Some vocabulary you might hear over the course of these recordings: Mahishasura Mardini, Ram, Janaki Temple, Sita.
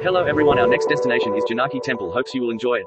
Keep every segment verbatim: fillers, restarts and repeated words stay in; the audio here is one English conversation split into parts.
Hello everyone, our next destination is Janaki Temple. Hopes you will enjoy it.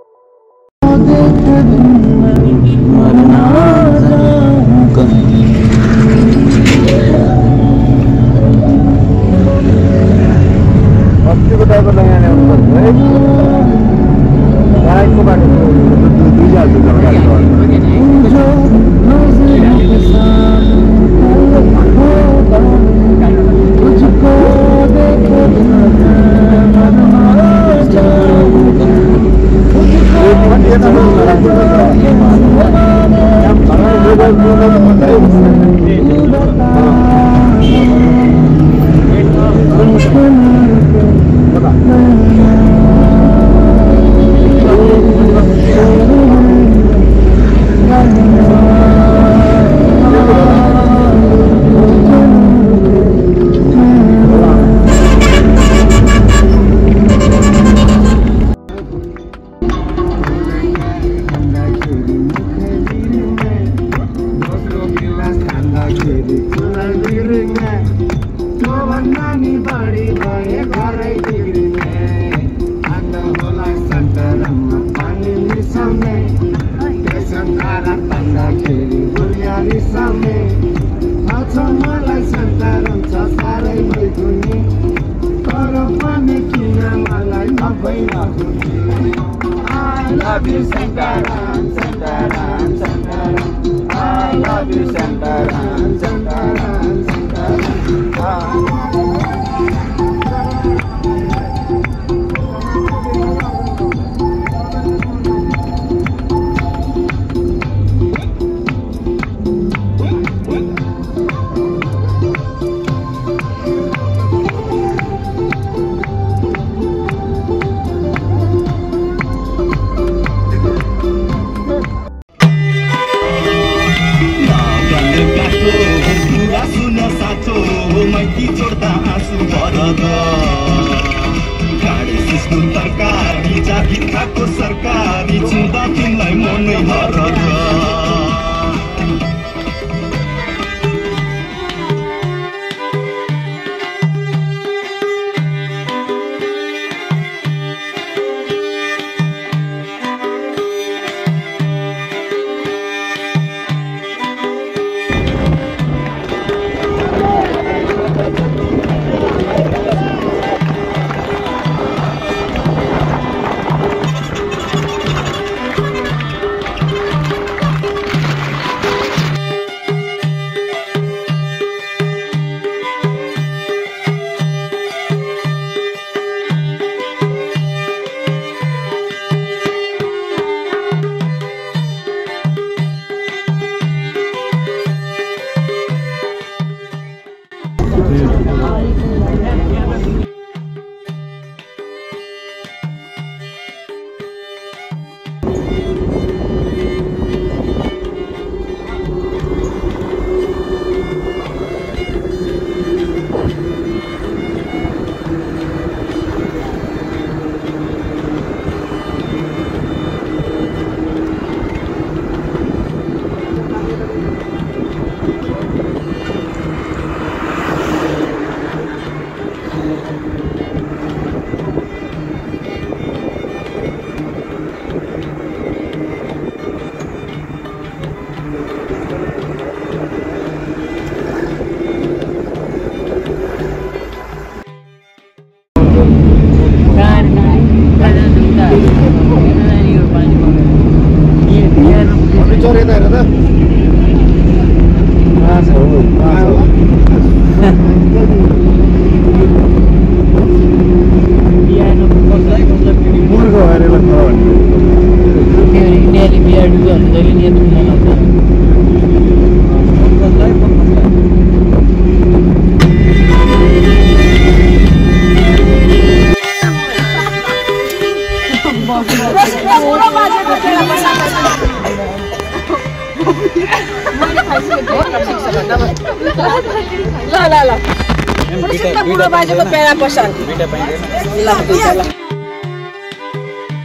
I love you, Sita, Ram, Sita, Ram, Sita, Ram. I love you, Sita, Ram, Sita, Ram, Sita, Ram.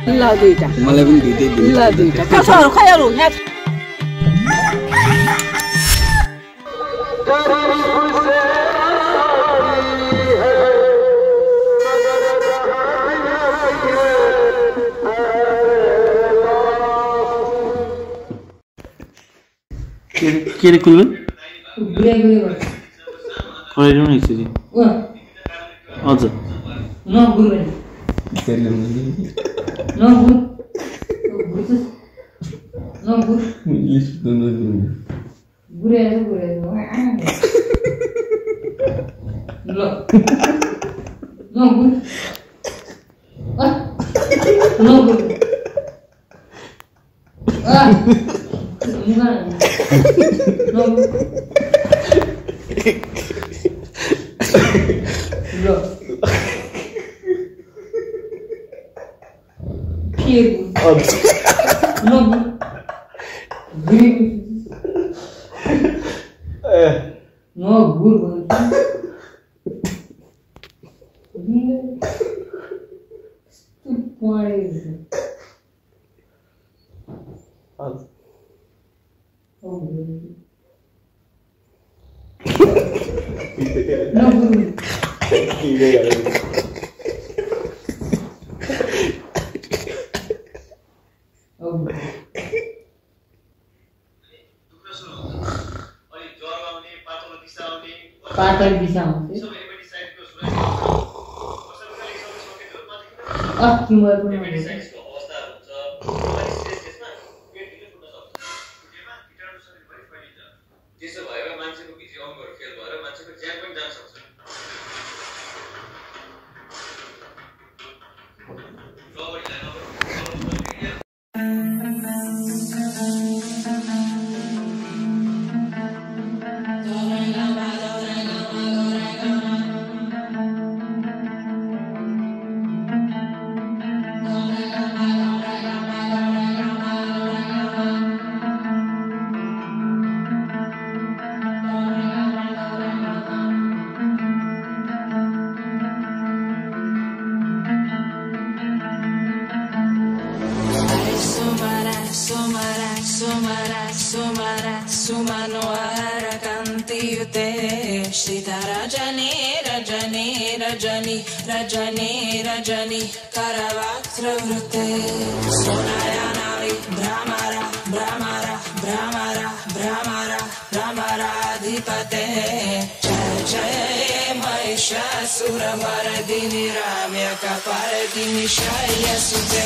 La duita. Malabun duita. La duita. Kasar, kayaru, net. কে রে খুলবেন বিয়ে বিয়ে করে জন্য হইছে জি ও আচ্ছা না ঘুরবেন তেল না না ঘুর না ঘুর ইংলিশ তো না ঘুরে ঘুরে না না ঘুর না ঘুর আ No. No. Pig. No. Green. No good. Poison. Oh, no, no. Oh, no. Sita Rajani, Rajani, Rajani, Rajani, Rajani, Karavatra Vrute, Sonayanari, Brahmara, Brahmara, Brahmara, Brahmara, Brahmara, Adhipate, Jai Jai Mahishasura Mardini Ramya Kapardini Shaya Sute.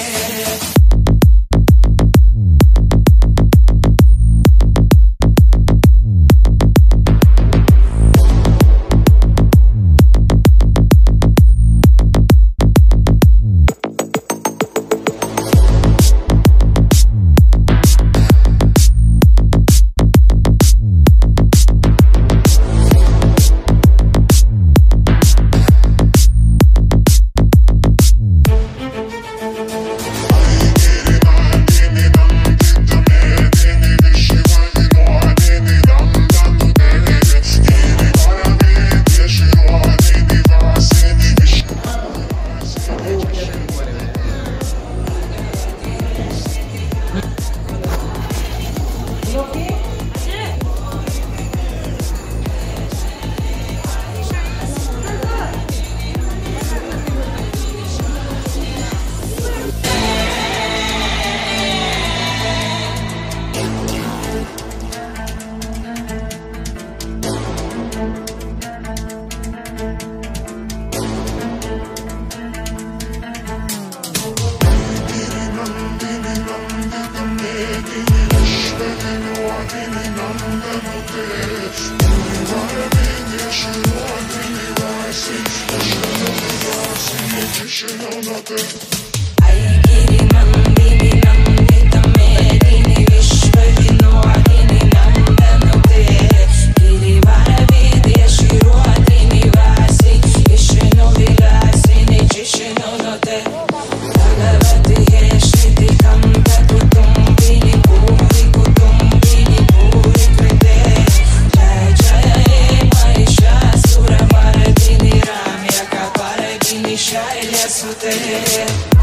Yes,